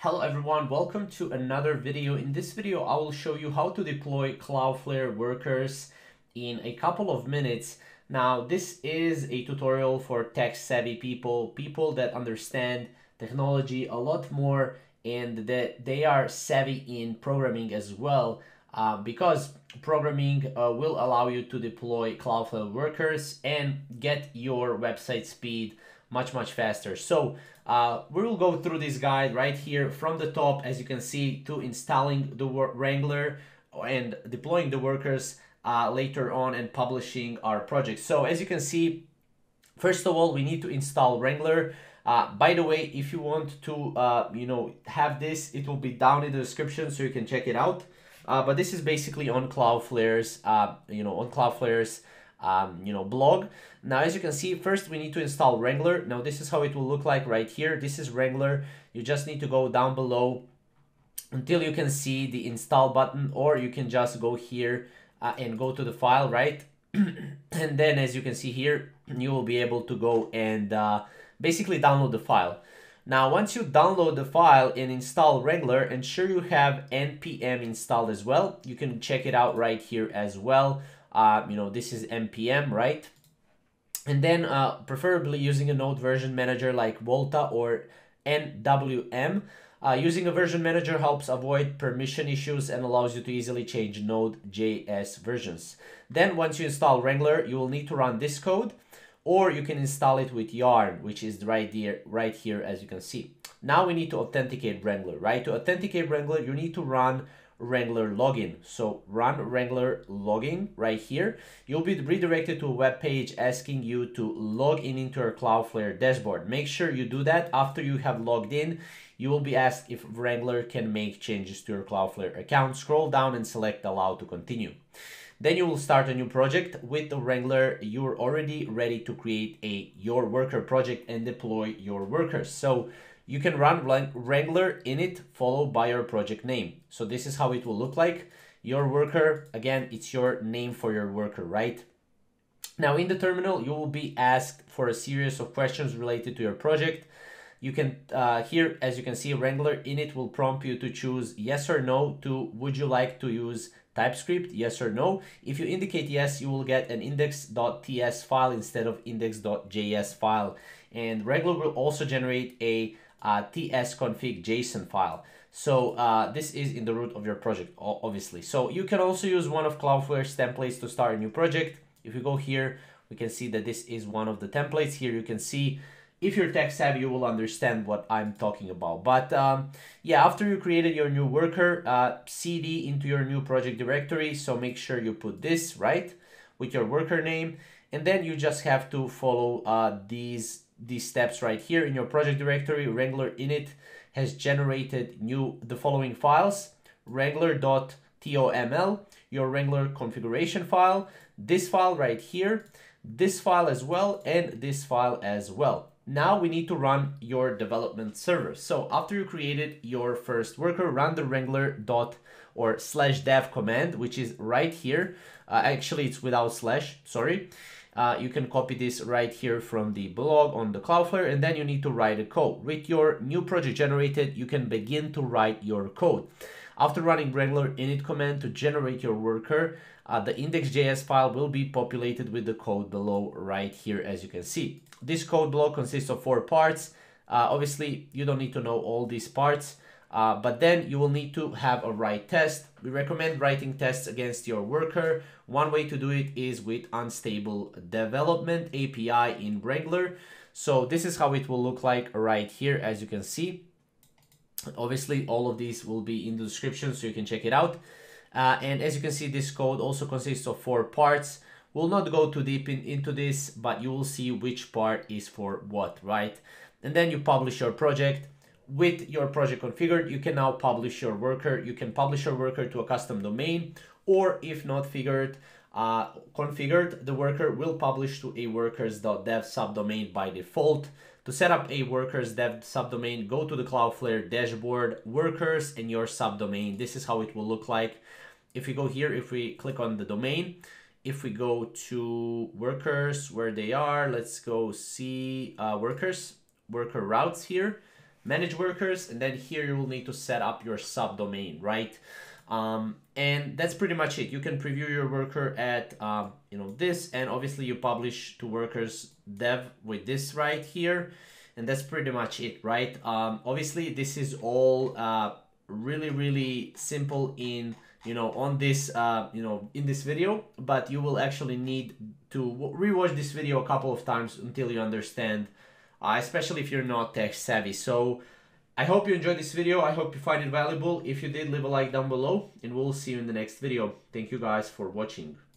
Hello everyone, welcome to another video. In this video, I will show you how to deploy Cloudflare Workers in a couple of minutes. Now, this is a tutorial for tech-savvy people that understand technology a lot more and that they are savvy in programming as well, because programming will allow you to deploy Cloudflare Workers and get your website speed much faster. So we will go through this guide right here from the top, as you can see, to installing the Wrangler and deploying the Workers later on and publishing our project. So as you can see, first of all, we need to install Wrangler. By the way, if you want to have this, it will be down in the description so you can check it out. But this is basically on Cloudflare's blog. Now, as you can see, first we need to install Wrangler. Now, this is how it will look like right here. This is Wrangler. You just need to go down below until you can see the install button, or you can just go here and go to the file, right? And then, as you can see here, you will be able to go and basically download the file. Now, once you download the file and install Wrangler, ensure you have NPM installed as well. You can check it out right here as well. This is NPM, right? And then preferably using a node version manager like Volta or NWM. Using a version manager helps avoid permission issues and allows you to easily change Node.js versions. Then once you install Wrangler, you will need to run this code, or you can install it with Yarn, which is right here, as you can see. Now we need to authenticate Wrangler, right? To authenticate Wrangler, you need to run Wrangler login. So run Wrangler login right here. You'll be redirected to a web page asking you to log in into your Cloudflare dashboard. Make sure you do that. After you have logged in, you will be asked if Wrangler can make changes to your Cloudflare account. Scroll down and select allow to continue. Then you will start a new project. With the Wrangler, you're already ready to create your worker project and deploy your workers. So you can run Wrangler init followed by your project name. So this is how it will look like. Your worker, again, it's your name for your worker, right? Now in the terminal, you will be asked for a series of questions related to your project. You can, here, as you can see, Wrangler init will prompt you to choose yes or no to would you like to use TypeScript, yes or no. If you indicate yes, you will get an index.ts file instead of index.js file. And Wrangler will also generate a tsconfig.json file. So this is in the root of your project, obviously. So you can also use one of Cloudflare's templates to start a new project. If you go here, we can see that this is one of the templates. Here you can see, if you're tech savvy, you will understand what I'm talking about. But yeah, after you created your new worker, cd into your new project directory. So make sure you put this, right, with your worker name. And then you just have to follow these steps right here. In your project directory, Wrangler init has generated the following files: wrangler.toml, your Wrangler configuration file, this file right here, this file as well, and this file as well. Now we need to run your development server. So after you created your first worker, run the Wrangler /dev command, which is right here. Actually, it's without slash, sorry. You can copy this right here from the blog on the Cloudflare, and then you need to write a code. With your new project generated, you can begin to write your code. After running Wrangler init command to generate your worker, the index.js file will be populated with the code below right here, as you can see. This code block consists of 4 parts. Obviously, you don't need to know all these parts, but then you will need to have a write test. We recommend writing tests against your worker. One way to do it is with unstable development API in Wrangler. So this is how it will look like right here, as you can see. Obviously, all of these will be in the description so you can check it out. And as you can see, this code also consists of 4 parts. We'll not go too deep into this, but you will see which part is for what, right? And then you publish your project. With your project configured, you can now publish your worker. You can publish your worker to a custom domain, or if not configured, the worker will publish to a workers.dev subdomain by default. To set up a workers.dev subdomain, go to the Cloudflare dashboard, workers, and your subdomain. This is how it will look like. If we go here, if we click on the domain, if we go to workers, where they are, let's go see workers, worker routes here. manage workers, and then here you will need to set up your subdomain, right? And that's pretty much it. You can preview your worker at this, and obviously you publish to workers.dev with this right here, and that's pretty much it, right? Obviously this is all really simple in in this video, but you will actually need to rewatch this video a couple of times until you understand, especially if you're not tech savvy. So I hope you enjoyed this video. I hope you find it valuable. If you did, leave a like down below, and we'll see you in the next video. Thank you guys for watching.